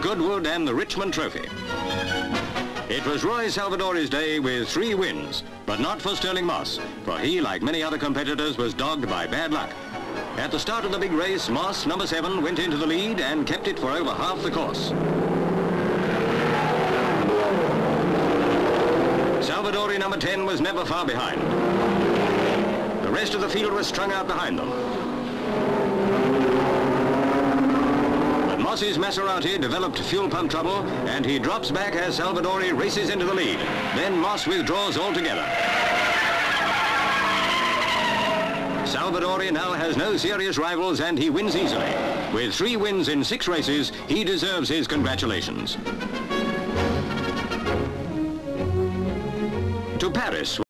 Goodwood and the Richmond Trophy. It was Roy Salvadori's day with 3 wins, but not for Stirling Moss, for he, like many other competitors, was dogged by bad luck. At the start of the big race, Moss, number 7, went into the lead and kept it for over half the course. Salvadori, number 10, was never far behind. The rest of the field was strung out behind them. But Moss's Maserati developed fuel pump trouble, and he drops back as Salvadori races into the lead. Then Moss withdraws altogether. Salvadori now has no serious rivals and he wins easily. With 3 wins in 6 races, he deserves his congratulations. To Paris.